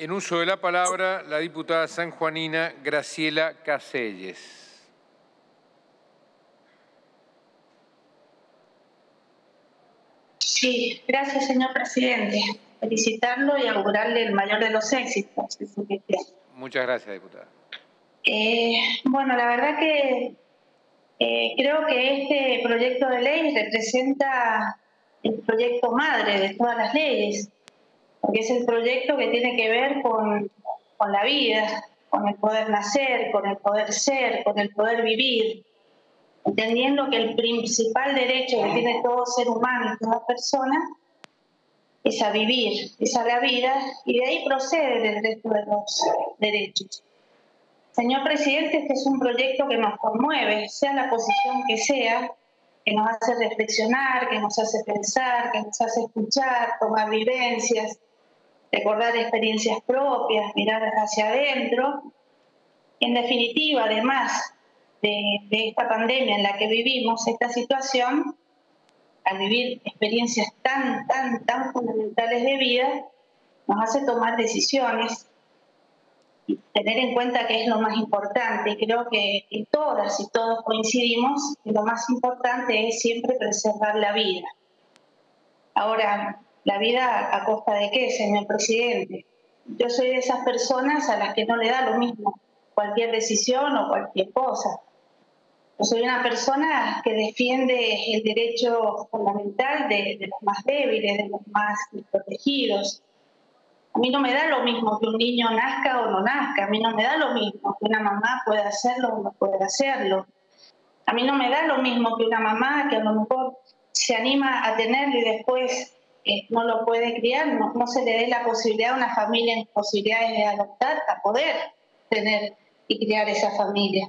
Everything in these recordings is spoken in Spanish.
En uso de la palabra, la diputada sanjuanina Graciela Caselles. Sí, gracias, señor presidente. Felicitarlo y augurarle el mayor de los éxitos. Muchas gracias, diputada. Bueno, la verdad que creo que este proyecto de ley representa el proyecto madre de todas las leyes, porque es el proyecto que tiene que ver con la vida, con el poder nacer, con el poder ser, con el poder vivir, entendiendo que el principal derecho que tiene todo ser humano y toda persona es a vivir, es a la vida, y de ahí procede el resto de los derechos. Señor presidente, este es un proyecto que nos conmueve, sea la posición que sea, que nos hace reflexionar, que nos hace pensar, que nos hace escuchar, tomar vivencias, recordar experiencias propias, mirar hacia adentro. En definitiva, además de esta pandemia en la que vivimos, esta situación, al vivir experiencias tan fundamentales de vida, nos hace tomar decisiones y tener en cuenta que es lo más importante. Creo que todas y todos coincidimos que lo más importante es siempre preservar la vida. Ahora, ¿la vida a costa de qué, señor presidente? Yo soy de esas personas a las que no le da lo mismo cualquier decisión o cualquier cosa. Yo soy una persona que defiende el derecho fundamental de los más débiles, de los más desprotegidos. A mí no me da lo mismo que un niño nazca o no nazca. A mí no me da lo mismo que una mamá pueda hacerlo o no pueda hacerlo. A mí no me da lo mismo que una mamá que a lo mejor se anima a tenerlo y después no lo puede criar. No se le dé la posibilidad a una familia en posibilidades de adoptar a poder tener y criar esa familia.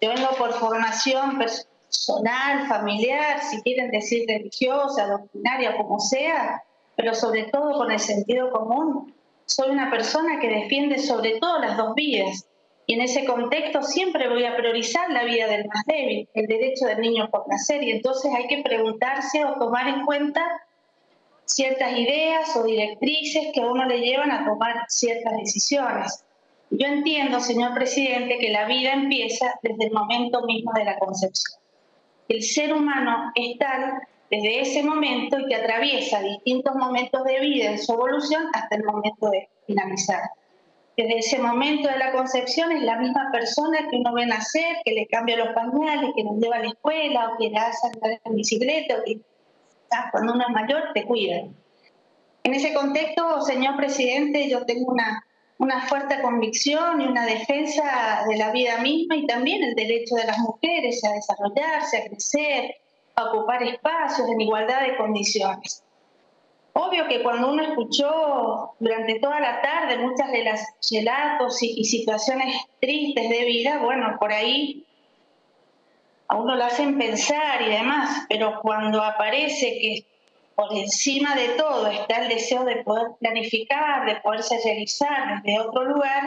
Yo vengo por formación personal, familiar, si quieren decir religiosa, doctrinaria, como sea, pero sobre todo con el sentido común. Soy una persona que defiende sobre todo las dos vidas, y en ese contexto siempre voy a priorizar la vida del más débil, el derecho del niño por nacer, y entonces hay que preguntarse o tomar en cuenta ciertas ideas o directrices que a uno le llevan a tomar ciertas decisiones. Yo entiendo, señor presidente, que la vida empieza desde el momento mismo de la concepción. El ser humano es tal desde ese momento y que atraviesa distintos momentos de vida en su evolución hasta el momento de finalizar. Desde ese momento de la concepción es la misma persona que uno ve nacer, que le cambia los pañales, que nos lleva a la escuela, o que la hace andar en bicicleta, o que cuando uno es mayor te cuida. En ese contexto, señor presidente, yo tengo una fuerte convicción y una defensa de la vida misma y también el derecho de las mujeres a desarrollarse, a crecer, a ocupar espacios en igualdad de condiciones. Obvio que cuando uno escuchó durante toda la tarde muchas de las relatos y situaciones tristes de vida, bueno, por ahí a uno lo hacen pensar y demás, pero cuando aparece que por encima de todo está el deseo de poder planificar, de poderse realizar desde otro lugar,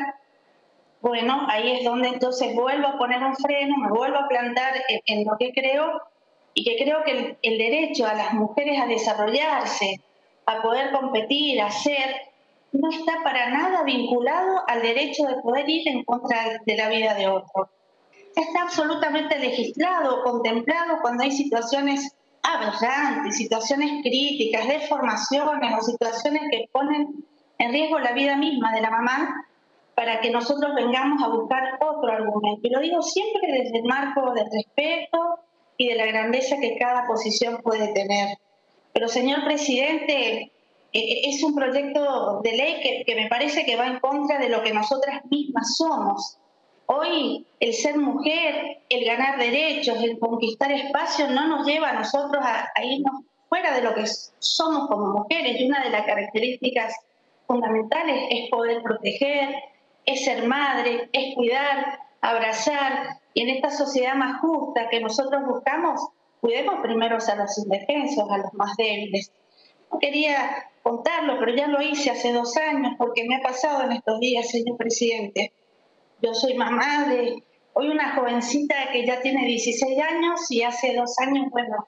bueno, ahí es donde entonces vuelvo a poner un freno, me vuelvo a plantar en lo que creo, y que creo que el derecho a las mujeres a desarrollarse, a poder competir, a ser, no está para nada vinculado al derecho de poder ir en contra de la vida de otro. Está absolutamente legislado, contemplado cuando hay situaciones aberrantes, situaciones críticas, deformaciones o situaciones que ponen en riesgo la vida misma de la mamá para que nosotros vengamos a buscar otro argumento. Y lo digo siempre desde el marco del respeto y de la grandeza que cada posición puede tener. Pero, señor presidente, es un proyecto de ley que me parece que va en contra de lo que nosotras mismas somos. Hoy el ser mujer, el ganar derechos, el conquistar espacios no nos lleva a nosotros a irnos fuera de lo que somos como mujeres, y una de las características fundamentales es poder proteger, es ser madre, es cuidar, abrazar, y en esta sociedad más justa que nosotros buscamos, cuidemos primero a los indefensos, a los más débiles. No quería contarlo, pero ya lo hice hace 2 años porque me ha pasado en estos días, señor presidente. Yo soy mamá de hoy una jovencita que ya tiene 16 años y hace 2 años, bueno,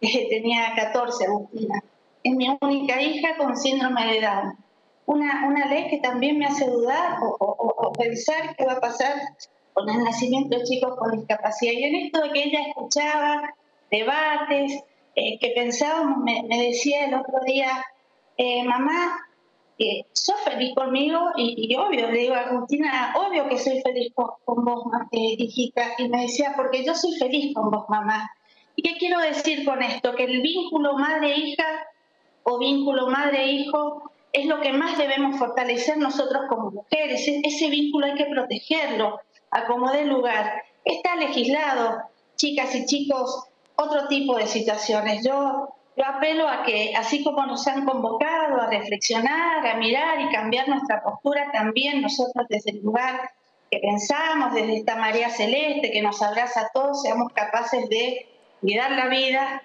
tenía 14, Agustina. Es mi única hija con síndrome de Down. una ley que también me hace dudar o pensar qué va a pasar con el nacimiento de chicos con discapacidad. Yo en esto de que ella escuchaba debates, que pensábamos, me decía el otro día, mamá, ¿sos feliz conmigo? Y obvio, le digo a Agustina, obvio que soy feliz con vos, hijita. Y me decía, porque yo soy feliz con vos, mamá. ¿Y qué quiero decir con esto? Que el vínculo madre-hija o vínculo madre-hijo es lo que más debemos fortalecer nosotros como mujeres. Ese vínculo hay que protegerlo, acomodar el lugar. Está legislado, chicas y chicos, otro tipo de situaciones. Yo apelo a que, así como nos han convocado a reflexionar, a mirar y cambiar nuestra postura, también nosotros desde el lugar que pensamos, desde esta marea celeste que nos abraza a todos, seamos capaces de cuidar la vida,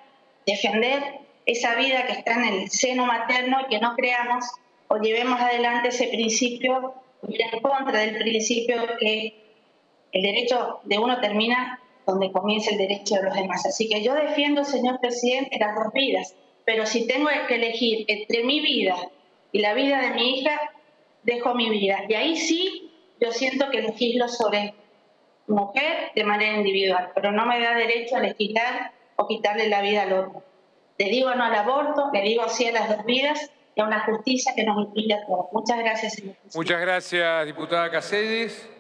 defender esa vida que está en el seno materno y que no creamos o llevemos adelante ese principio, ir en contra del principio que el derecho de uno termina donde comienza el derecho de los demás. Así que yo defiendo, señor presidente, las dos vidas, pero si tengo que elegir entre mi vida y la vida de mi hija, dejo mi vida. Y ahí sí yo siento que legislo sobre mujer de manera individual, pero no me da derecho a legislar o quitarle la vida al otro. Le digo no al aborto, le digo sí a las dos vidas y a una justicia que nos incluya a todos. Muchas gracias, señor presidente. Muchas gracias, diputada Caselles.